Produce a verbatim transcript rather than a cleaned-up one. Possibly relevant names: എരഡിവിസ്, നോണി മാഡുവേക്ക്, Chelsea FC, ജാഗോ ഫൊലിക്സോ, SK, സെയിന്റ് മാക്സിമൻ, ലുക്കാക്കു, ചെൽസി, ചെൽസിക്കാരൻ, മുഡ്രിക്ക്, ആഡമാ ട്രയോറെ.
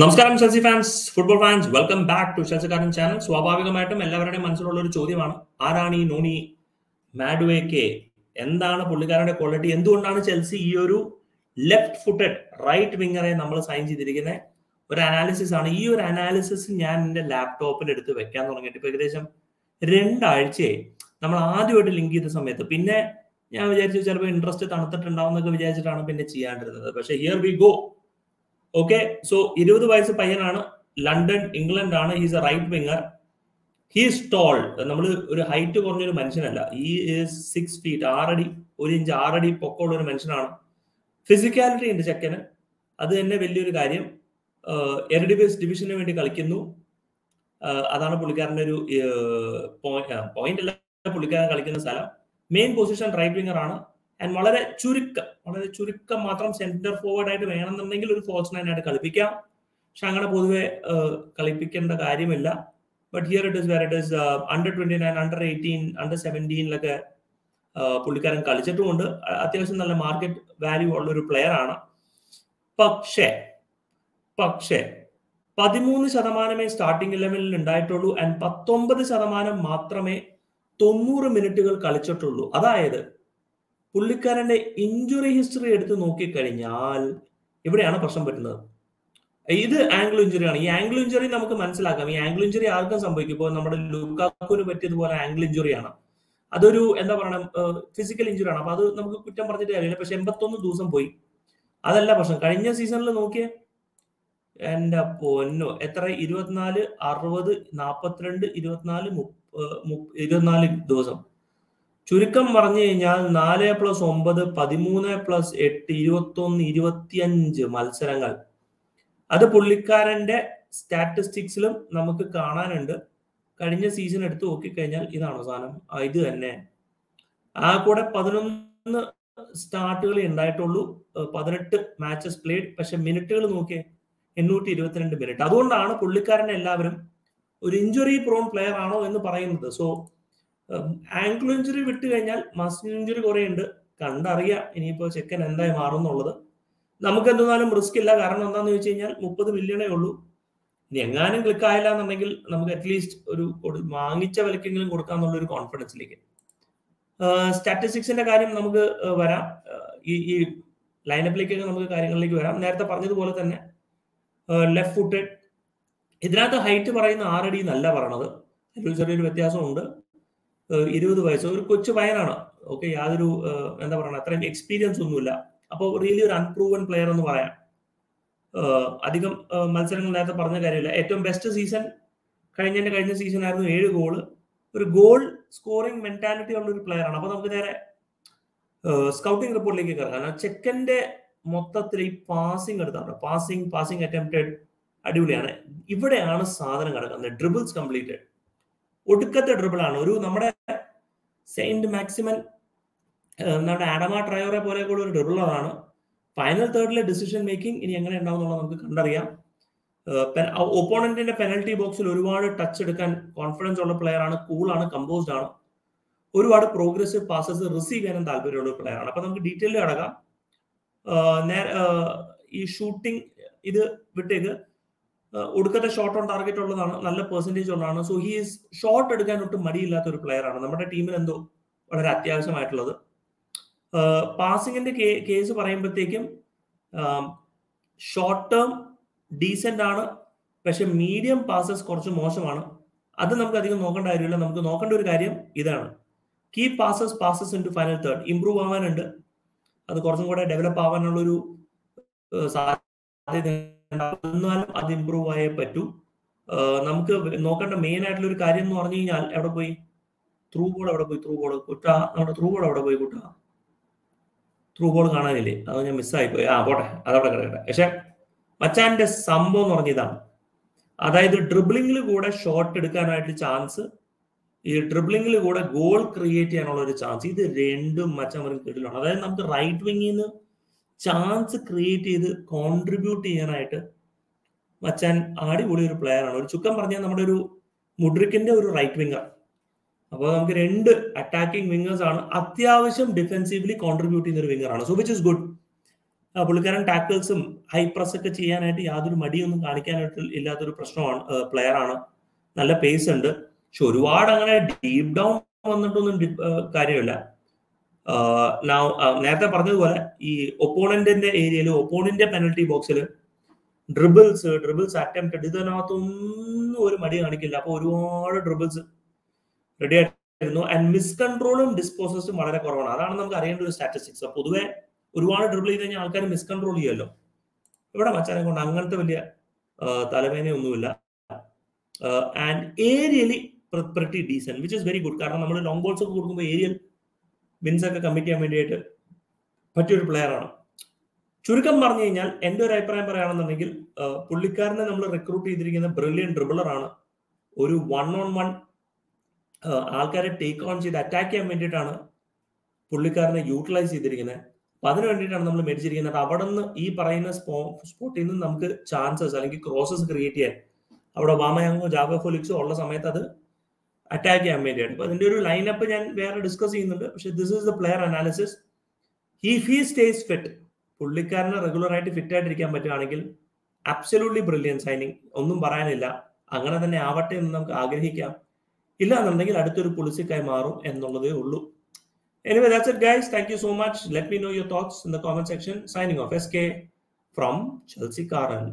നമസ്കാരം ചെൽസി fans, football fans, welcome back to ചെൽസി കാരൻ channel. സ്വാഭാവികമായിട്ടും എല്ലാവരുടെയും മനസ്സിലുള്ള ഒരു ചോദ്യമാണ്, ആരാണ് ഈ നോണി മാഡുവേക്കെ? എന്താണ് പുള്ളിക്കാരുടെ ക്വാളിറ്റി? എന്തുകൊണ്ടാണ് ചെൽസി ഈ ഒരു ലെഫ്റ്റ് ഫുട്ടഡ് റൈറ്റ് വിംഗറെ നമ്മൾ സൈൻ ചെയ്തിരിക്കുന്നത്? ഒരു അനാലിസിസ് ആണ്. ഈ ഒരു അനാലിസിസ് ഞാൻ എൻ്റെ ലാപ്ടോപ്പിൽ എടുത്ത് വെക്കാൻ തുടങ്ങിയിട്ട് ഇപ്പോൾ ഏകദേശം രണ്ടാഴ്ചയായി. നമ്മൾ ആദ്യമായിട്ട് ലിങ്ക് ചെയ്ത സമയത്ത് പിന്നെ ഞാൻ വിചാരിച്ചു ചിലപ്പോൾ ഇൻട്രസ്റ്റ് തണുത്തിട്ടുണ്ടാവും എന്നൊക്കെ വിചാരിച്ചിട്ടാണ് പിന്നെ ചെയ്യാണ്ടിരുന്നത്. പക്ഷേ here we go. Okay, so ഇരുപത് വയസ്സ് പയ്യനാണ്, ലണ്ടൻ, ഇംഗ്ലണ്ട് ആണ്. He's a right winger. He's tall. നമ്മൾ ഒരു ഹൈറ്റ് കുറഞ്ഞൊരു മനുഷ്യനല്ല. ഹി ഈസ് സിക്സ് ഫീറ്റ് ആറടി ഒരു ഇഞ്ച് ആറടി പൊക്കമുള്ള ഒരു മനുഷ്യനാണ്. ഫിസിക്കാലിറ്റി ഉണ്ട് ചെക്കന്, അത് തന്നെ വലിയൊരു കാര്യം. എരഡിവിസ് ഡിവിഷന് വേണ്ടി കളിക്കുന്നു. അതാണ് പുള്ളിക്കാരൻ്റെ ഒരു പോയിന്റ് അല്ല, പുള്ളിക്കാരൻ കളിക്കുന്ന സ്ഥലം. മെയിൻ പൊസിഷൻ റൈറ്റ് വിംഗർ ആണ്. ആൻഡ് വളരെ ചുരുക്കം വളരെ ചുരുക്കം മാത്രം സെന്റർ ഫോർവേഡ് ആയിട്ട് വേണമെന്നുണ്ടെങ്കിൽ ഒരു ഫോൾസ് നയൻ ആയിട്ട് കളിപ്പിക്കാം. പക്ഷെ അങ്ങനെ പൊതുവെ കളിപ്പിക്കേണ്ട കാര്യമില്ല. But here it is where it is under twenty nine under eighteen under സെവൻറ്റീനിലൊക്കെ പുള്ളിക്കാരൻ കളിച്ചിട്ടുമുണ്ട്. അത്യാവശ്യം നല്ല മാർക്കറ്റ് വാല്യൂ ഉള്ള ഒരു പ്ലെയർ ആണ്. പക്ഷേ പക്ഷേ പതിമൂന്ന് ശതമാനമേ സ്റ്റാർട്ടിംഗ് ഇലവനിൽ ഉണ്ടായിട്ടുള്ളൂ. ആൻഡ് പത്തൊമ്പത് ശതമാനം മാത്രമേ തൊണ്ണൂറ് മിനിറ്റുകൾ കളിച്ചിട്ടുള്ളൂ. അതായത് പുള്ളിക്കാരൻ്റെ ഇഞ്ചുറി ഹിസ്റ്ററി എടുത്ത് നോക്കിക്കഴിഞ്ഞാൽ ഇവിടെയാണ് പ്രശ്നം പറ്റുന്നത്. ഇത് ആംഗിൾ ഇഞ്ചുറി ആണ്. ഈ ആംഗിൾ ഇഞ്ചുറി നമുക്ക് മനസ്സിലാക്കാം. ഈ ആംഗിൾ ഇഞ്ചുറി ആർക്കും സംഭവിക്കും. ഇപ്പോൾ നമ്മുടെ ലുക്കാക്കുവിന് പറ്റിയതുപോലെ ആംഗിൾ ഇഞ്ചുറിയാണ്. അതൊരു എന്താ പറയുക, ഫിസിക്കൽ ഇഞ്ചുറി ആണ്. അപ്പൊ അത് നമുക്ക് കുറ്റം പറഞ്ഞിട്ട് കാര്യമില്ല. പക്ഷെ എൺപത്തൊന്ന് ദിവസം പോയി, അതല്ല പ്രശ്നം. കഴിഞ്ഞ സീസണിൽ നോക്കിയ എൻ്റെ പൊന്നോ, എത്ര ഇരുപത്തിനാല് അറുപത് നാൽപ്പത്തിരണ്ട് ഇരുപത്തിനാല് ഇരുപത്തിനാല് ദിവസം. ചുരുക്കം പറഞ്ഞു കഴിഞ്ഞാൽ നാല് പ്ലസ് ഒമ്പത് പതിമൂന്ന് പ്ലസ് എട്ട് ഇരുപത്തൊന്ന് ഇരുപത്തിയഞ്ച് മത്സരങ്ങൾ. അത് പുള്ളിക്കാരൻ്റെ സ്റ്റാറ്റിസ്റ്റിക്സിലും നമുക്ക് കാണാനുണ്ട്. കഴിഞ്ഞ സീസൺ എടുത്ത് നോക്കിക്കഴിഞ്ഞാൽ ഇതാണോ സാധനം? ഇത് തന്നെ. ആ കൂടെ പതിനൊന്ന് സ്റ്റാർട്ടുകൾ ഉണ്ടായിട്ടുള്ളൂ, പതിനെട്ട് മാച്ചസ് പ്ലേഡ്. പക്ഷെ മിനിറ്റുകൾ നോക്കിയേ, എണ്ണൂറ്റി ഇരുപത്തിരണ്ട് മിനിറ്റ്. അതുകൊണ്ടാണ് പുള്ളിക്കാരനെ എല്ലാവരും ഒരു ഇഞ്ചുറി പ്രോൺ പ്ലെയർ ആണോ എന്ന് പറയുന്നത്. സോ ആംഗിൾ ഇഞ്ചുറി വിട്ട് കഴിഞ്ഞാൽ മസിൽ ഇഞ്ചുറി കുറെ ഉണ്ട്. കണ്ടറിയാം ഇനിയിപ്പോൾ ചെക്കൻ എന്തായി മാറും എന്നുള്ളത്. നമുക്ക് എന്തെന്നാലും റിസ്ക് ഇല്ല. കാരണം എന്താണെന്ന് ചോദിച്ചു കഴിഞ്ഞാൽ മുപ്പത് മില്യണേ ഉള്ളൂ. ഇനി എങ്ങാനും ക്ലിക്ക് ആയില്ല എന്നുണ്ടെങ്കിൽ നമുക്ക് അറ്റ്ലീസ്റ്റ് ഒരു വാങ്ങിച്ച വിലക്കെങ്കിലും കൊടുക്കാന്നുള്ള ഒരു കോൺഫിഡൻസിലേക്ക്. സ്റ്റാറ്റിസ്റ്റിക്സിന്റെ കാര്യം നമുക്ക് വരാം. ഈ ഈ ലൈനപ്പിലേക്കൊക്കെ നമുക്ക് കാര്യങ്ങളിലേക്ക് വരാം. നേരത്തെ പറഞ്ഞതുപോലെ തന്നെ ലെഫ്റ്റ് ഫുട്ടഡ്. ഇതിനകത്ത് ഹൈറ്റ് പറയുന്ന ആറടി എന്നല്ല പറയണത്. അതിൽ ചെറിയൊരു വ്യത്യാസമുണ്ട്. ഇരുപത് വയസ്സ്, ഒരു കൊച്ചു പയനാണ്. ഓക്കെ, യാതൊരു എന്താ പറയുക, അത്രയും എക്സ്പീരിയൻസ് ഒന്നുമില്ല. അപ്പോൾ റിയലി ഒരു അൺപ്രൂവൻ പ്ലെയർ എന്ന് പറയാം. അധികം മത്സരങ്ങൾ നേരത്തെ പറഞ്ഞ കാര്യമില്ല. ഏറ്റവും ബെസ്റ്റ് സീസൺ കഴിഞ്ഞതിൻ്റെ കഴിഞ്ഞ സീസൺ ആയിരുന്നു, ഏഴ് ഗോള്. ഒരു ഗോൾ സ്കോറിംഗ് മെന്റാലിറ്റി ഉള്ളൊരു പ്ലെയർ ആണ്. അപ്പോൾ നമുക്ക് നേരെ സ്കൗട്ടിംഗ് റിപ്പോർട്ടിലേക്ക് കയറാം. ചെക്കൻ്റെ മൊത്തത്തിൽ ഈ പാസിംഗ് എടുത്താണ്, പാസിംഗ് പാസിംഗ് അറ്റംപ്റ്റഡ് അടിപൊളിയാണ്. ഇവിടെയാണ് സാധനം കിടക്കുന്നത്. ഡ്രിബിൾസ് കംപ്ലീറ്റഡ്, ഒടുക്കത്തെ ഡ്രിബിളാണ്. ഒരു നമ്മുടെ സെയിന്റ് മാക്സിമൻ, നമ്മുടെ ആഡമാ ട്രയോറെ പോലെ കൂടെ ഒരു ഡ്രിബിളറാണ്. ഫൈനൽ തേർഡിലെ ഡിസിഷൻ മേക്കിംഗ് ഇനി എങ്ങനെ ഉണ്ടാവും എന്നുള്ളത് നമുക്ക് കണ്ടറിയാം. ഒപ്പോണന്റിന്റെ പെനൽറ്റി ബോക്സിൽ ഒരുപാട് ടച്ച് എടുക്കാൻ കോൺഫിഡൻസ് ഉള്ള പ്ലെയർ ആണ്. കൂളാണ്, കമ്പോസ്ഡ് ആണ്. ഒരുപാട് പ്രോഗ്രസീവ് പാസസ് റിസീവ് ചെയ്യാനും താല്പര്യമുള്ള ഒരു പ്ലെയർ ആണ്. അപ്പൊ നമുക്ക് ഡീറ്റെയിൽ കിടക്കാം. ഈ ഷൂട്ടിംഗ് ഇത് വിട്ടേക്ക്, ഒടുക്കത്തെ ഷോട്ട് ഓൺ ടാർഗറ്റ് ഉള്ളതാണ്, നല്ല പെർസെൻറ്റേജ് ഉള്ളതാണ്. സോ ഹി ഈസ് ഷോട്ട് എടുക്കാൻ ഒട്ടും മടിയില്ലാത്ത ഒരു പ്ലെയർ ആണ്. നമ്മുടെ ടീമിന് എന്തോ വളരെ അത്യാവശ്യമായിട്ടുള്ളത്. പാസിങ്ങിന്റെ കേസ് പറയുമ്പോഴത്തേക്കും ഷോർട്ട് ടേം ഡീസെന്റ് ആണ്, പക്ഷെ മീഡിയം പാസസ് കുറച്ച് മോശമാണ്. അത് നമുക്ക് അധികം നോക്കേണ്ട കാര്യമില്ല. നമുക്ക് നോക്കേണ്ട ഒരു കാര്യം ഇതാണ്, key passes passes into final third. Improve ആവാനുണ്ട്, അത് കുറച്ചും കൂടെ ഡെവലപ്പ് ആവാനുള്ളൊരു സാധ്യത. എന്നാലും അത് ഇമ്പ്രൂവ് ആയേ പറ്റൂ. നമുക്ക് നോക്കേണ്ട മെയിൻ ആയിട്ടുള്ള ഒരു കാര്യം എന്ന് പറഞ്ഞു കഴിഞ്ഞാൽ എവിടെ പോയി ത്രൂ ബോൾ, എവിടെ പോയി ത്രൂ ബോൾ കുട്ട, നമ്മുടെ ത്രൂ ബോൾ എവിടെ പോയി കുട്ട? ത്രൂ ബോൾ കാണാനില്ലേ? അത് ഞാൻ മിസ്സായി പോയി. ആ പോട്ടെ, അതവിടെ കിടക്കട്ടെ. പക്ഷെ മച്ചാന്റെ സംഭവം എന്ന് പറഞ്ഞ ഇതാണ്, അതായത് ഡ്രിബ്ലിംഗിൽ കൂടെ ഷോട്ട് എടുക്കാനായിട്ട് ചാൻസ്, ഈ ഡ്രിബ്ലിംഗിൽ കൂടെ ഗോൾ ക്രിയേറ്റ് ചെയ്യാനുള്ള ഒരു ചാൻസ്. ഇത് രണ്ടും മച്ചാൻ വരും കേട്ടിലാണ്. അതായത് നമുക്ക് റൈറ്റ് വിങ്ങിൽ നിന്ന് ചാൻസ് ക്രിയേറ്റ് ചെയ്ത് കോൺട്രിബ്യൂട്ട് ചെയ്യാനായിട്ട് മച്ചാൻ അടിപൊളി ഒരു പ്ലെയർ ആണ്. ഒരു ചുക്കം പറഞ്ഞാൽ നമ്മുടെ ഒരു മുഡ്രിക്കിന്റെ ഒരു റൈറ്റ് വിംഗർ. അപ്പോൾ നമുക്ക് രണ്ട് അറ്റാക്കിംഗ് വിംഗേഴ്സ് ആണ്. അത്യാവശ്യം ഡിഫെൻസീവ്ലി കോൺട്രിബ്യൂട്ട് ചെയ്യുന്ന ഒരു വിംഗർ ആണ്. So which is good. Bulgarian tackles high press ഒക്കെ ചെയ്യാനായിട്ട് യാതൊരു മടിയൊന്നും കാണിക്കാനായിട്ട് ഇല്ലാത്തൊരു പ്രശ്നമാണ് പ്ലെയർ ആണ് നല്ല പേസ് ഉണ്ട് പക്ഷെ ഒരുപാട് അങ്ങനെ ഡീപ് ഡൗൺ വന്നിട്ടൊന്നും കാര്യമില്ല now നേരത്തെ പറഞ്ഞതുപോലെ ഈ ഓപ്പോണന്റിന്റെ ഏരിയയിൽ ഓപ്പോണന്റിന്റെ പെനൽറ്റി ബോക്സിൽ ഡ്രിബിൾസ് ഡ്രിബിൾസ് അറ്റംപ്റ്റ് ഇതിനകത്തൊന്നും ഒരു മടി കാണിക്കില്ല അപ്പോൾ ഒരുപാട് ഡ്രിബിൾസ് റെഡി ആയിരുന്നു ആൻഡ് മിസ് കൺട്രോളും ഡിസ്പോസസും വളരെ കുറവാണ് അതാണ് നമുക്ക് അറിയേണ്ട ഒരു സ്റ്റാറ്റിസ്റ്റിക്സ് പൊതുവെ ഒരുപാട് ഡ്രിബിൾ ചെയ്ത് കഴിഞ്ഞാൽ ആൾക്കാർ മിസ് കൺട്രോൾ ചെയ്യുമല്ലോ ഇവിടെ മച്ചാനെ കൊണ്ട് അങ്ങനത്തെ വലിയ തലവേദനയൊന്നുമില്ല and aerially pretty decent which is very good കാരണം നമ്മൾ ലോങ് ബോൾസ് ഒക്കെ കൊടുക്കുമ്പോൾ ഏരിയൽ വിൻസ് ഒക്കെ കമ്മിറ്റ് ചെയ്യാൻ വേണ്ടിയിട്ട് പറ്റിയൊരു പ്ലെയറാണ് ചുരുക്കം പറഞ്ഞു കഴിഞ്ഞാൽ എൻ്റെ ഒരു അഭിപ്രായം പറയുകയാണെന്നുണ്ടെങ്കിൽ പുള്ളിക്കാരനെ നമ്മൾ റിക്രൂട്ട് ചെയ്തിരിക്കുന്ന ബ്രില്യൻ ഡ്രിബിളറാണ് ഒരു വൺ ഓൺ വൺ ആൾക്കാരെ ടേക്ക് ഓൺ ചെയ്ത് അറ്റാക്ക് ചെയ്യാൻ വേണ്ടിയിട്ടാണ് പുള്ളിക്കാരനെ യൂട്ടിലൈസ് ചെയ്തിരിക്കുന്നത് അപ്പം അതിന് വേണ്ടിയിട്ടാണ് നമ്മൾ മേടിച്ചിരിക്കുന്നത് അവിടെ നിന്ന് ഈ പറയുന്ന സ്പോ സ്പോട്ടിൽ നിന്ന് നമുക്ക് ചാൻസസ് അല്ലെങ്കിൽ ക്രോസസ് ക്രിയേറ്റ് ചെയ്യാൻ അവിടെ വാമയാങ്ങോ ജാഗോ ഫൊലിക്സോ ഉള്ള സമയത്ത് അത് അറ്റാക്ക് ചെയ്യാൻ വേണ്ടിയാണ് അപ്പോൾ അതിൻ്റെ ഒരു ലൈനപ്പ് ഞാൻ വേറെ ഡിസ്കസ് ചെയ്യുന്നുണ്ട് പക്ഷേ this is the player analysis if he stays fit പുള്ളിക്കാരനെ റെഗുലറായിട്ട് ഫിറ്റ് ആയിട്ടിരിക്കാൻ പറ്റുകയാണെങ്കിൽ അബ്സല്യൂട്ട്ലി ബ്രില്യൻ സൈനിങ് ഒന്നും പറയാനില്ല അങ്ങനെ തന്നെ ആവട്ടെ എന്ന് നമുക്ക് ആഗ്രഹിക്കാം ഇല്ല എന്നുണ്ടെങ്കിൽ അടുത്തൊരു പുളിസിക്കായി മാറും എന്നുള്ളതേ ഉള്ളൂ. Anyway, that's it, guys. Thank you so much. Let me know your thoughts in the comment section. Signing off, S K from Chelsea Karan.